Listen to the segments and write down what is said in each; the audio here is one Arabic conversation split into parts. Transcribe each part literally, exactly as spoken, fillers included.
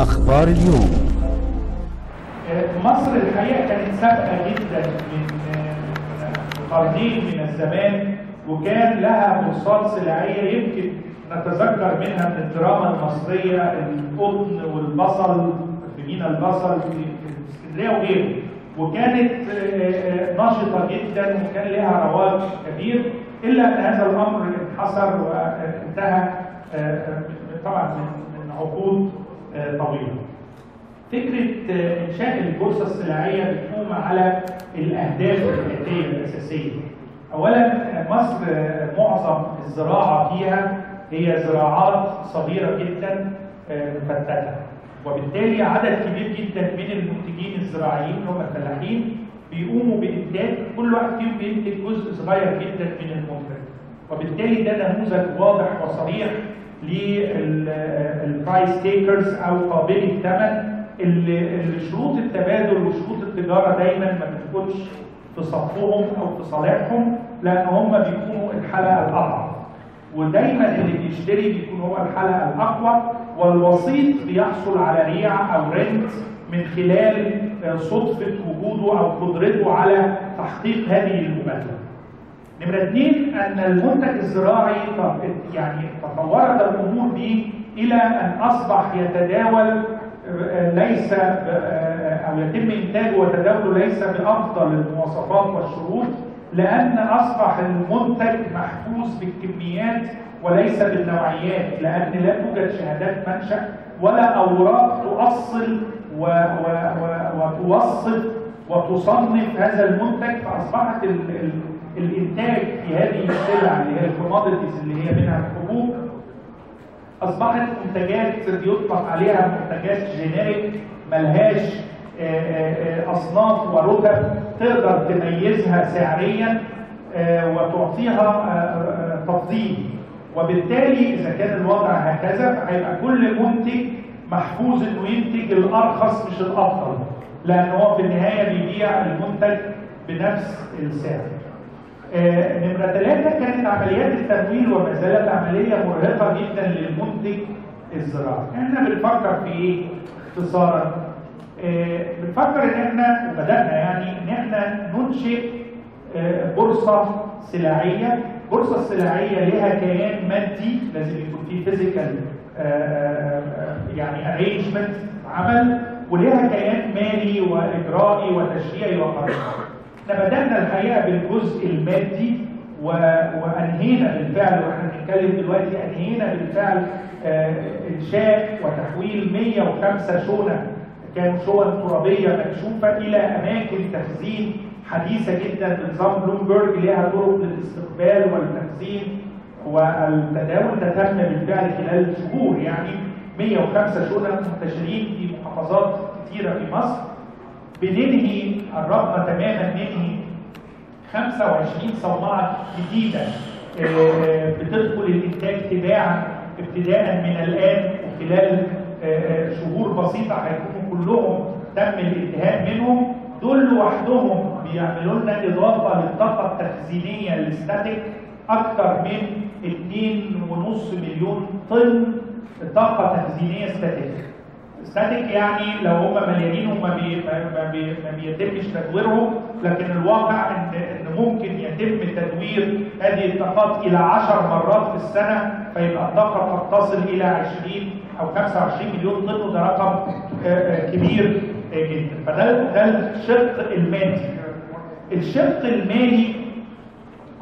أخبار اليوم. مصر الحقيقة كانت سابقة جدا من قرنين من الزمان، وكان لها فرصات صناعية يمكن نتذكر منها من الدراما المصرية القطن والبصل في مينا البصل في اسكندرية وغيره، وكانت نشطة جدا وكان لها رواج كبير، إلا أن هذا الأمر انحصر وانتهى طبعا من عقود طويلة. فكرة إنشاء البورصة السلعية بتقوم على الأهداف الحياتية الأساسية. أولا مصر معظم الزراعة فيها هي زراعات صغيرة جدا مفتتة، وبالتالي عدد كبير جدا من المنتجين الزراعيين اللي هم الفلاحين بيقوموا بإنتاج، كل واحد فيهم بينتج جزء صغير جدا من المنتج، وبالتالي ده نموذج واضح وصريح للبرايس تيكرز او قابلي الثمن، اللي شروط التبادل وشروط التجاره دايما ما بتكونش في صفهم او في صالحهم، لان هم بيكونوا الحلقه الاضعف، ودايما اللي بيشتري بيكون هو الحلقه الاقوى، والوسيط بيحصل على ريعه او رنت من خلال صدفه وجوده او قدرته على تحقيق هذه المبادله. نمرة اثنين أن المنتج الزراعي يعني تطورت الأمور به إلى أن أصبح يتداول ليس أو يتم إنتاجه وتداوله ليس بأفضل المواصفات والشروط، لأن أصبح المنتج محفوظ بالكميات وليس بالنوعيات، لأن لا توجد شهادات منشأ ولا أوراق تؤصل وتوصف وتصنف هذا المنتج، فأصبحت الانتاج في هذه السلع اللي هي الكوموديتيز اللي هي منها الحبوب اصبحت منتجات بيطلق عليها منتجات جينيريك ملهاش اصناف ورتب تقدر تميزها سعريا وتعطيها تفضيل، وبالتالي اذا كان الوضع هكذا فهيبقى كل منتج محفوظ انه ينتج الارخص مش الافضل، لان هو في النهايه بيبيع المنتج بنفس السعر. نمرة ثلاثة كانت عمليات التمويل وما زالت عملية مرهقة جدا للمنتج الزراعي. احنا بنفكر في ايه؟ اختصارا بنفكر ان احنا وبدأنا يعني ان احنا ننشئ بورصة سلعية، البورصة السلعية لها كيان مادي لازم يكون فيه فيزيكال يعني ارينجمنت عمل، ولها كيان مالي واجرائي وتشريعي وقانوني. احنا بدأنا الحقيقة بالجزء المادي و... وأنهينا بالفعل، واحنا بنتكلم دلوقتي أنهينا بالفعل آه إنشاء وتحويل مئة وخمسة شونة كانوا شون ترابية مكشوفة إلى أماكن تخزين حديثة جدا بنظام بلومبرج، ليها طرق للاستقبال والتخزين والتداول، ده تم بالفعل خلال شهور، يعني مئة وخمسة شونة منتشرين في محافظات كتيرة في مصر. بننهي الرغبة تماما ننهي خمسة وعشرين صومعة جديدة بتدخل الانتاج تباعا ابتداء من الان، وخلال شهور بسيطة هيكونوا كلهم تم الانتهاء منهم. دول لوحدهم بيعملوا لنا اضافة للطاقة التخزينية الاستاتيك اكثر من اثنين ونص مليون طن طاقة تخزينية استاتيك. ستاتيك يعني لو هم مليانين وما بي ما, بي ما بيتمش تدويرهم، لكن الواقع ان ان ممكن يتم تدوير هذه الطاقات الى عشر مرات في السنه، فيبقى الطاقه قد تصل الى عشرين او خمسة وعشرين مليون طن، وده رقم كبير جدا. فده ده الشق المادي. الشق المالي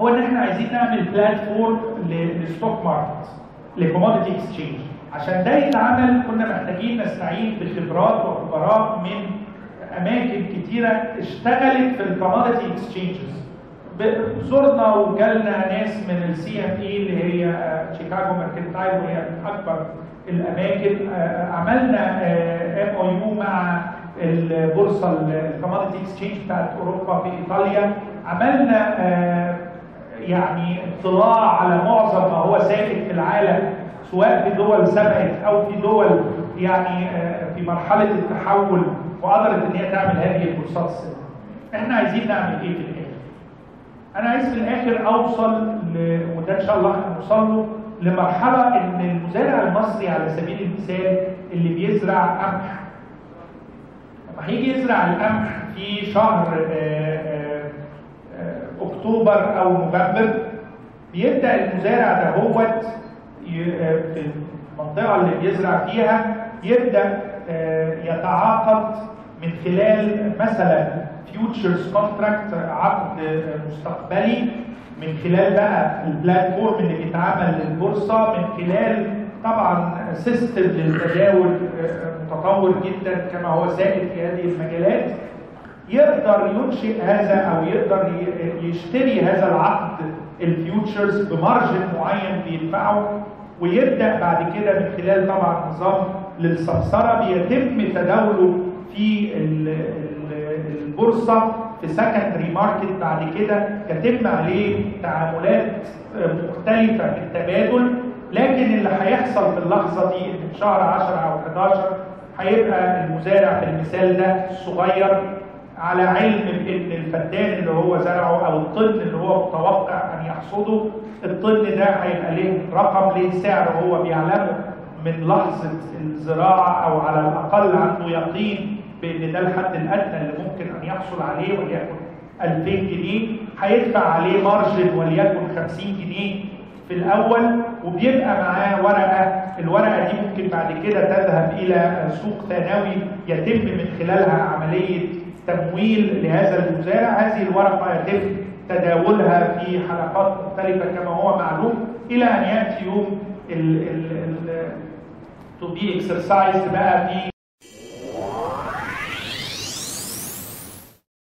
هو ان احنا عايزين نعمل بلاتفورم للستوك ماركت لكوموديتي اكسشينج. عشان ده يتعمل كنا محتاجين نستعين بخبرات وخبراء من اماكن كتيره اشتغلت في الكوموديتي اكسشينجز. زرنا وجالنا ناس من السي ام اي اللي هي شيكاغو ماركنتايل وهي من اكبر الاماكن، عملنا ام او يو مع البورصه الكوموديتي اكسشينج بتاعت اوروبا في ايطاليا، عملنا يعني اطلاع على معظم ما هو سائد في العالم، سواء في دول سبقت او في دول يعني في مرحله التحول وقدرت ان هي تعمل هذه البورصات السلعيه. احنا عايزين نعمل ايه في الاخر؟ انا عايز في الاخر اوصل ل... وده ان شاء الله هنوصل له لمرحله ان المزارع المصري على سبيل المثال اللي بيزرع قمح، لما هيجي يزرع القمح في شهر اكتوبر او نوفمبر، بيبدا المزارع ده هو في المنطقه اللي بيزرع فيها يبدا يتعاقد من خلال مثلا فيوتشرز كونتراكت، عقد مستقبلي، من خلال بقى البلاتفورم اللي بيتعمل للبورصه، من خلال طبعا سيستم للتداول متطور جدا كما هو سائد في هذه المجالات، يقدر ينشئ هذا او يقدر يشتري هذا العقد الفيوتشرز بمارجن معين بيدفعه، ويبدا بعد كده من خلال طبعا نظام للسمسره بيتم تداوله في البورصه في سكندري ماركت، بعد كده يتم عليه تعاملات مختلفه في التبادل. لكن اللي هيحصل في اللحظه دي ان في شهر عشرة او حداشر هيبقى المزارع في المثال ده الصغير على علم بان الفدان اللي هو زرعه او الطن اللي هو متوقع ان يحصده، الطن ده هيبقى له رقم، له سعر هو بيعلمه من لحظه الزراعه، او على الاقل عنده يقين بان ده الحد الادنى اللي ممكن ان يحصل عليه، وليكن ألفين جنيه، هيدفع عليه مارجن وليكن خمسين جنيه في الاول، وبيبقى معاه ورقه، الورقه دي ممكن بعد كده تذهب الى سوق ثانوي يتم من خلالها عمليه تمويل لهذا المزارع، هذه الورقه يتم تداولها في حلقات مختلفه كما هو معلوم، الى ان ياتي يوم ال ال ال to be exercised بقى في